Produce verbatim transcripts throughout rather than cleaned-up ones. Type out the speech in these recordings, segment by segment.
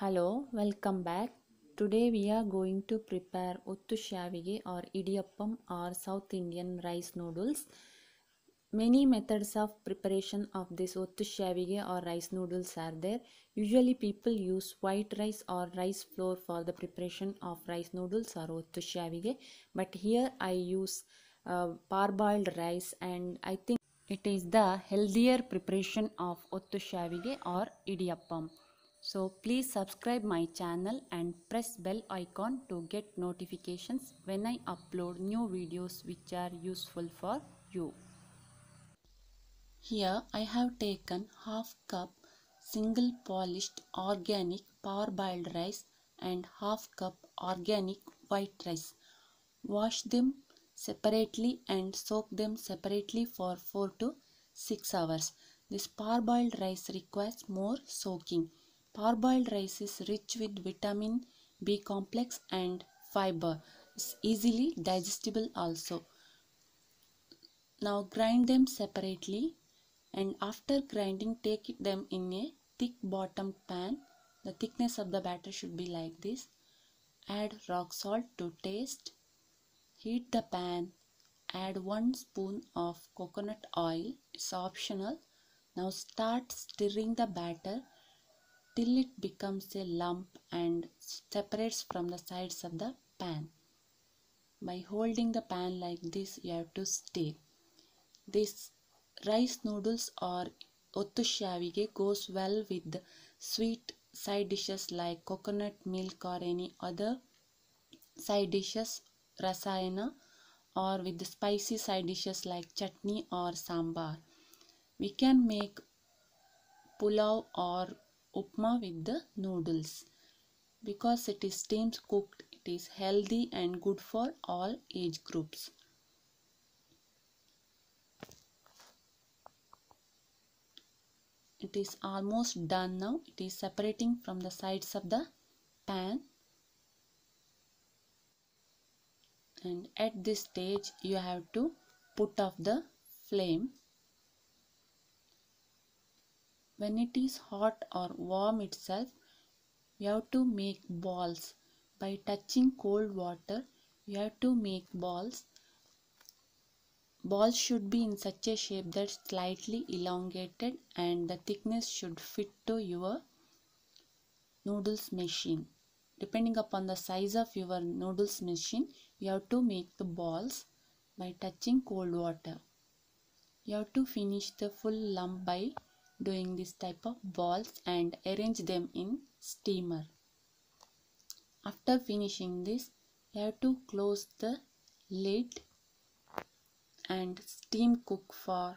Hello, welcome back. Today we are going to prepare Ottu Shavige or Idiyappam or South Indian rice noodles. Many methods of preparation of this Ottu Shavige or rice noodles are there. Usually people use white rice or rice flour for the preparation of rice noodles or Ottu Shavige. But here I use uh, parboiled rice and I think it is the healthier preparation of Ottu Shavige or Idiyappam. So please subscribe my channel and press bell icon to get notifications when I upload new videos which are useful for you. Here I have taken half cup single polished organic parboiled rice and half cup organic white rice. Wash them separately and soak them separately for four to six hours. This parboiled rice requires more soaking. Parboiled rice is rich with vitamin B complex and fiber. It's easily digestible also. Now grind them separately and after grinding take them in a thick bottom pan. The thickness of the batter should be like this. Add rock salt to taste. Heat the pan. Add one spoon of coconut oil. It's optional. Now start stirring the batter till it becomes a lump and separates from the sides of the pan. By holding the pan like this, you have to stir. This rice noodles or Ottu Shavige goes well with sweet side dishes like coconut milk or any other side dishes, rasayana, or with the spicy side dishes like chutney or sambar. We can make pulav or Upma with the noodles. Because it is steam cooked, it is healthy and good for all age groups. It is almost done now. It is separating from the sides of the pan. And at this stage, you have to put off the flame. When it is hot or warm itself, you have to make balls. By touching cold water, you have to make balls. Balls should be in such a shape that slightly elongated and the thickness should fit to your noodles machine. Depending upon the size of your noodles machine, you have to make the balls by touching cold water. You have to finish the full lump by doing this type of balls and arrange them in steamer. After finishing this, you have to close the lid and steam cook for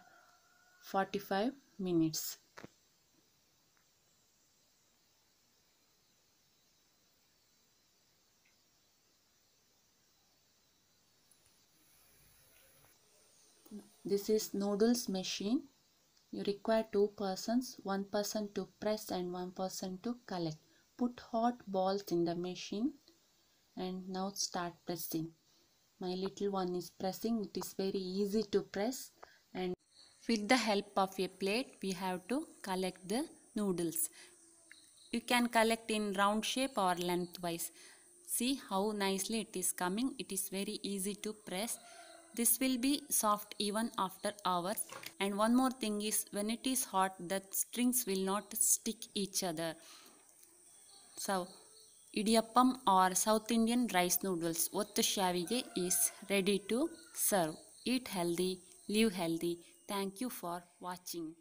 forty-five minutes. This is noodles machine. You require two persons, one person to press and one person to collect. Put hot balls in the machine and now start pressing. My little one is pressing. It is very easy to press, and with the help of a plate we have to collect the noodles. You can collect in round shape or lengthwise. See how nicely it is coming. It is very easy to press. This will be soft even after hours. And one more thing is, when it is hot, the strings will not stick each other. So, Idiyappam or South Indian rice noodles, Ottu Shavige, is ready to serve. Eat healthy, live healthy. Thank you for watching.